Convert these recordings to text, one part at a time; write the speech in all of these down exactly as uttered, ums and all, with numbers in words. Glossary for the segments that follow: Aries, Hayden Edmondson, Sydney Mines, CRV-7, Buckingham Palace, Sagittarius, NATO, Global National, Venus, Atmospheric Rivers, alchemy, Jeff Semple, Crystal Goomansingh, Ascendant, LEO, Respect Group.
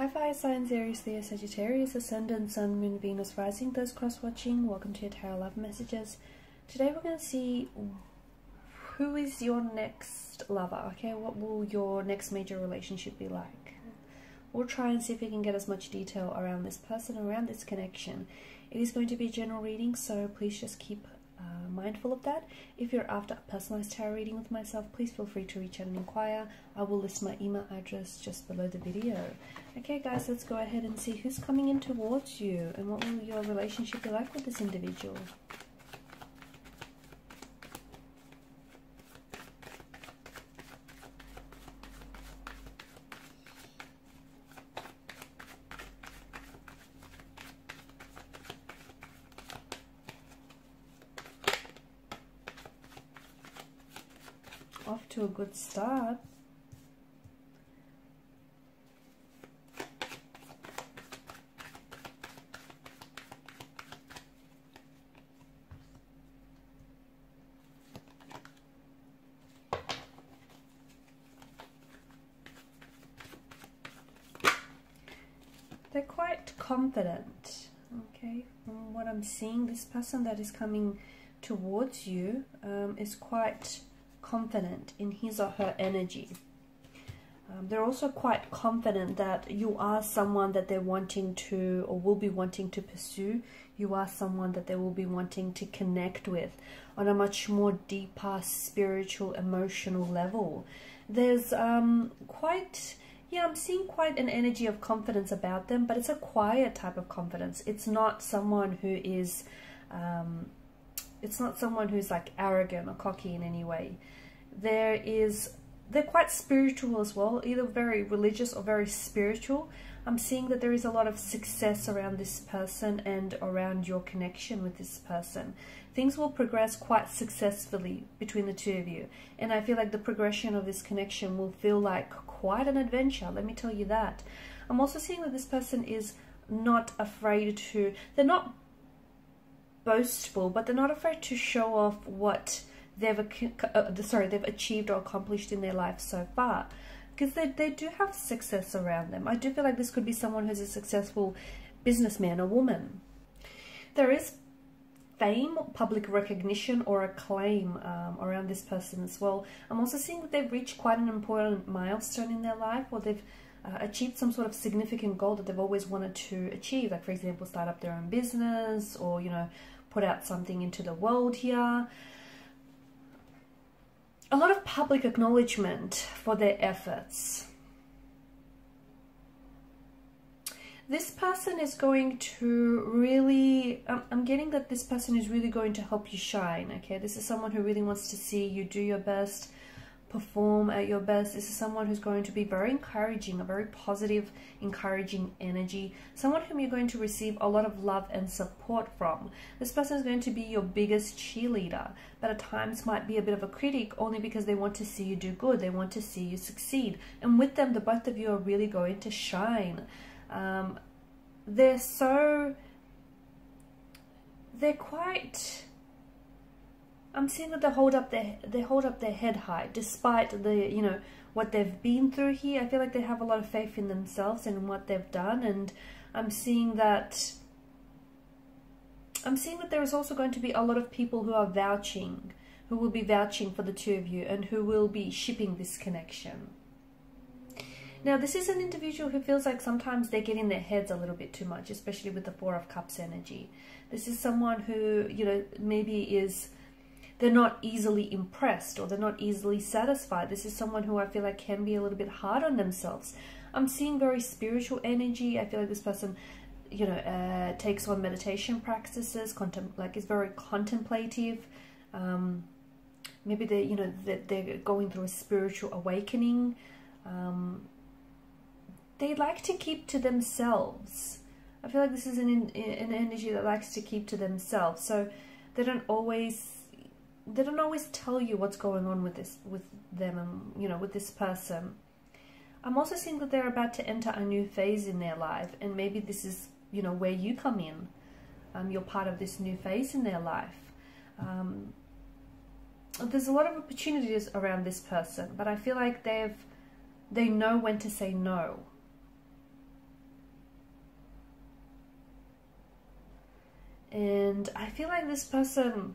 Hi fire signs, Aries, Leo, Sagittarius, Ascendant, Sun, Moon, Venus, Rising, those cross-watching, welcome to your Tarot Love Messages. Today we're going to see who is your next lover, okay? What will your next major relationship be like? We'll try and see if we can get as much detail around this person, around this connection. It is going to be a general reading, so please just keep uh, mindful of that. If you're after a personalized tarot reading with myself, please feel free to reach out and inquire. I will list my email address just below the video. Okay guys, let's go ahead and see who's coming in towards you and what will your relationship be like with this individual. Off to a good start. They're quite confident, okay? From what I'm seeing, this person that is coming towards you um, is quite confident in his or her energy. Um, they're also quite confident that you are someone that they're wanting to or will be wanting to pursue. You are someone that they will be wanting to connect with on a much more deeper spiritual, emotional level. There's um, quite, yeah, I'm seeing quite an energy of confidence about them, but it's a quiet type of confidence. It's not someone who is um, It's not someone who's like arrogant or cocky in any way. There is, they're quite spiritual as well, either very religious or very spiritual. I'm seeing that there is a lot of success around this person and around your connection with this person. Things will progress quite successfully between the two of you. And I feel like the progression of this connection will feel like quite an adventure, let me tell you that. I'm also seeing that this person is not afraid to, they're not boastful, but they're not afraid to show off what they've uh, sorry they've achieved or accomplished in their life so far, because they, they do have success around them. I do feel like this could be someone who's a successful businessman or woman. There is fame, public recognition or acclaim um, around this person as well. I'm also seeing that they've reached quite an important milestone in their life, or they've Uh, achieved some sort of significant goal that they've always wanted to achieve, like for example start up their own business, or you know, put out something into the world here. A lot of public acknowledgement for their efforts. This person is going to really, um, I'm getting that this person is really going to help you shine, okay? This is someone who really wants to see you do your best, perform at your best. This is someone who's going to be very encouraging, a very positive, encouraging energy. Someone whom you're going to receive a lot of love and support from. This person is going to be your biggest cheerleader, but at times might be a bit of a critic, only because they want to see you do good. They want to see you succeed. And with them, the both of you are really going to shine. Um, they're so... They're quite... I'm seeing that they hold up their they hold up their head high despite the you know what they've been through here. I feel like they have a lot of faith in themselves and in what they've done, and I'm seeing that I'm seeing that there is also going to be a lot of people who are vouching, who will be vouching for the two of you and who will be shipping this connection. Now, this is an individual who feels like sometimes they get in their heads a little bit too much, especially with the Four of Cups energy. This is someone who, you know, maybe is they're not easily impressed, or they're not easily satisfied. This is someone who I feel like can be a little bit hard on themselves. I'm seeing very spiritual energy. I feel like this person, you know, uh, takes on meditation practices, contem like is very contemplative. Um, maybe they, you know, they're, they're going through a spiritual awakening. Um, they like to keep to themselves. I feel like this is an, an energy that likes to keep to themselves. So they don't always... They don't always tell you what's going on with this, with them, and you know, with this person. I'm also seeing that they're about to enter a new phase in their life, and maybe this is, you know, where you come in. Um, you're part of this new phase in their life. Um, there's a lot of opportunities around this person, but I feel like they've, they know when to say no. And I feel like this person,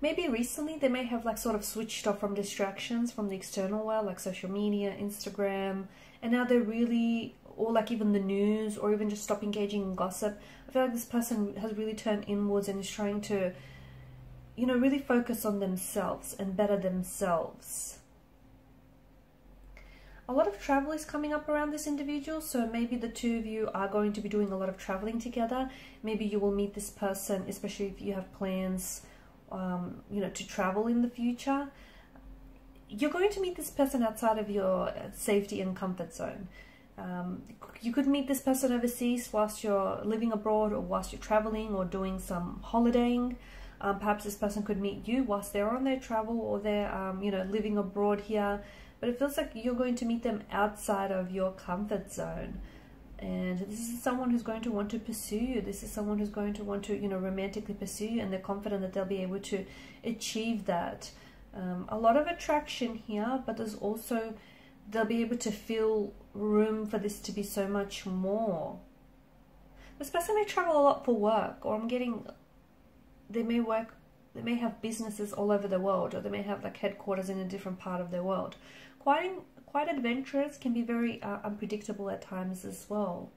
maybe recently they may have like sort of switched off from distractions from the external world, like social media, Instagram, and now they're really, or like even the news, or even just stop engaging in gossip. I feel like this person has really turned inwards and is trying to, you know, really focus on themselves and better themselves. A lot of travel is coming up around this individual, so maybe the two of you are going to be doing a lot of traveling together. Maybe you will meet this person, especially if you have plans, um, you know, to travel in the future. You're going to meet this person outside of your safety and comfort zone. Um, you could meet this person overseas whilst you're living abroad, or whilst you're traveling or doing some holidaying. Um, perhaps this person could meet you whilst they're on their travel, or they're, um, you know, living abroad here. But it feels like you're going to meet them outside of your comfort zone. And this is someone who's going to want to pursue you. This is someone who's going to want to, you know, romantically pursue you. And they're confident that they'll be able to achieve that. Um, a lot of attraction here, but there's also, they'll be able to feel room for this to be so much more. This person may travel a lot for work, or I'm getting, they may work, they may have businesses all over the world, or they may have like headquarters in a different part of their world. Quite, quite adventurous, can be very uh, unpredictable at times as well.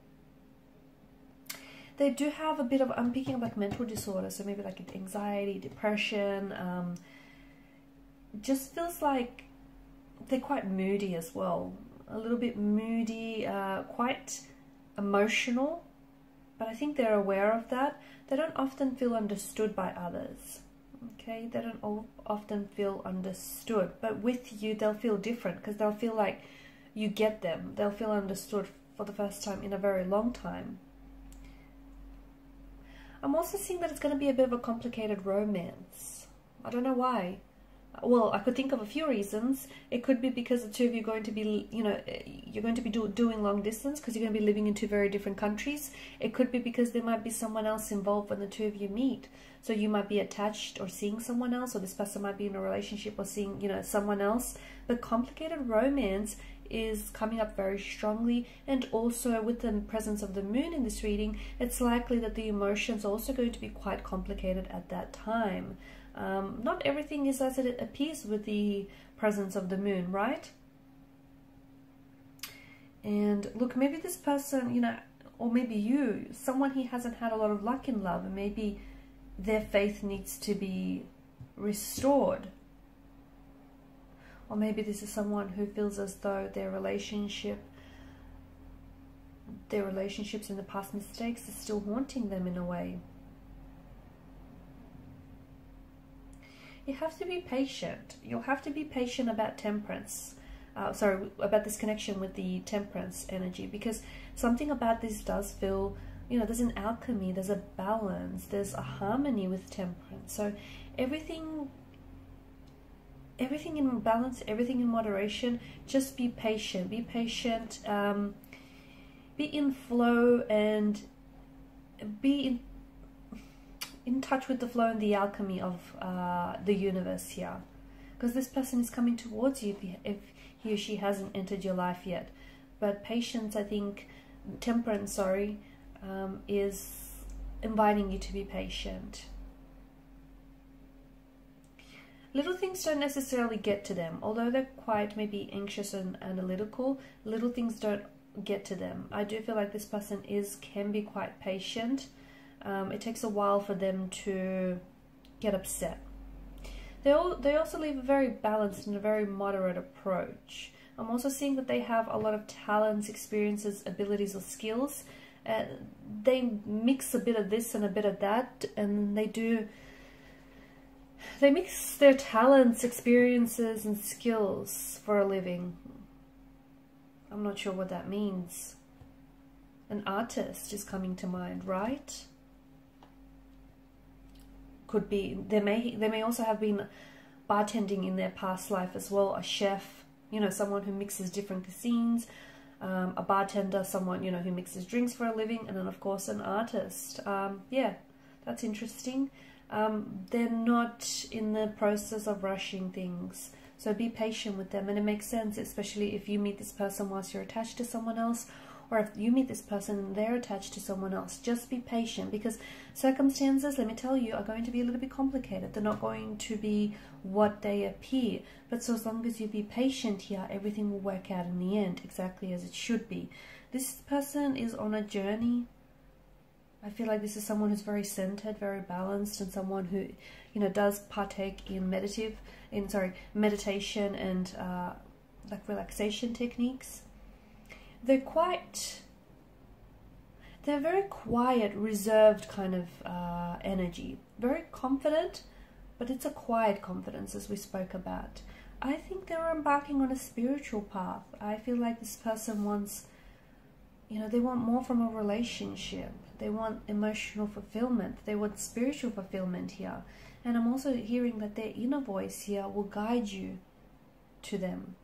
They do have a bit of, I'm picking up like mental disorder, so maybe like anxiety, depression. Um, just feels like they're quite moody as well. A little bit moody, uh, quite emotional, but I think they're aware of that. They don't often feel understood by others. Okay, they don't all often feel understood, but with you they'll feel different, because they'll feel like you get them. They'll feel understood for the first time in a very long time. I'm also seeing that it's going to be a bit of a complicated romance. I don't know why. Well, I could think of a few reasons. It could be because the two of you are going to be, you know, you're going to be do, doing long distance, because you're going to be living in two very different countries. It could be because there might be someone else involved when the two of you meet. So you might be attached or seeing someone else, or this person might be in a relationship or seeing, you know, someone else. But complicated romance is coming up very strongly, and also with the presence of the moon in this reading, it's likely that the emotions are also going to be quite complicated at that time. Um, not everything is as it appears with the presence of the moon, right? And look, maybe this person, you know, or maybe you, someone he hasn't had a lot of luck in love, and maybe their faith needs to be restored. Or maybe this is someone who feels as though their relationship, their relationships and the past mistakes are still haunting them in a way. You have to be patient. You'll have to be patient about temperance. Uh, sorry, about this connection with the temperance energy, because something about this does feel, you know, there's an alchemy, there's a balance, there's a harmony with temperance. So everything, everything in balance, everything in moderation. Just be patient. Be patient. Um, be in flow and be in. in touch with the flow and the alchemy of uh, the universe here, because this person is coming towards you if, you if he or she hasn't entered your life yet. But patience, I think, temperance, sorry, um, is inviting you to be patient. Little things don't necessarily get to them, although they're quite maybe anxious and analytical. Little things don't get to them. I do feel like this person is can be quite patient. Um, it takes a while for them to get upset. They, all, they also leave a very balanced and a very moderate approach. I'm also seeing that they have a lot of talents, experiences, abilities or skills. Uh, they mix a bit of this and a bit of that, and they do, they mix their talents, experiences and skills for a living. I'm not sure what that means. An artist is coming to mind, right? Could be, they may they may also have been bartending in their past life as well. A chef, you know, someone who mixes different cuisines, um, a bartender, someone, you know, who mixes drinks for a living, and then of course an artist. Um, yeah, that's interesting. Um, they're not in the process of rushing things, so be patient with them, and it makes sense, especially if you meet this person whilst you're attached to someone else, or if you meet this person, they're attached to someone else. Just be patient, because circumstances, let me tell you, are going to be a little bit complicated. They're not going to be what they appear. But so as long as you be patient here, everything will work out in the end, exactly as it should be. This person is on a journey. I feel like this is someone who's very centered, very balanced, and someone who, you know, does partake in meditative, in sorry, meditation and uh, like relaxation techniques. They're quite, they're very quiet, reserved kind of uh, energy. Very confident, but it's a quiet confidence, as we spoke about. I think they're embarking on a spiritual path. I feel like this person wants, you know, they want more from a relationship. They want emotional fulfillment. They want spiritual fulfillment here. And I'm also hearing that their inner voice here will guide you to them.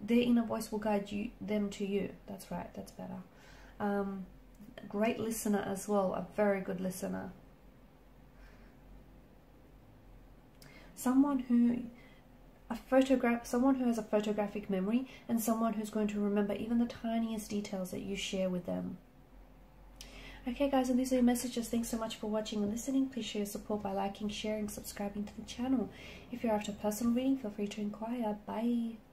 Their inner voice will guide you them to you. That's right. That's better. Um, great listener as well. A very good listener. Someone who... A photograph, someone who has a photographic memory, and someone who's going to remember even the tiniest details that you share with them. Okay guys, and these are your messages. Thanks so much for watching and listening. Please show your support by liking, sharing, subscribing to the channel. If you're after personal reading, feel free to inquire. Bye.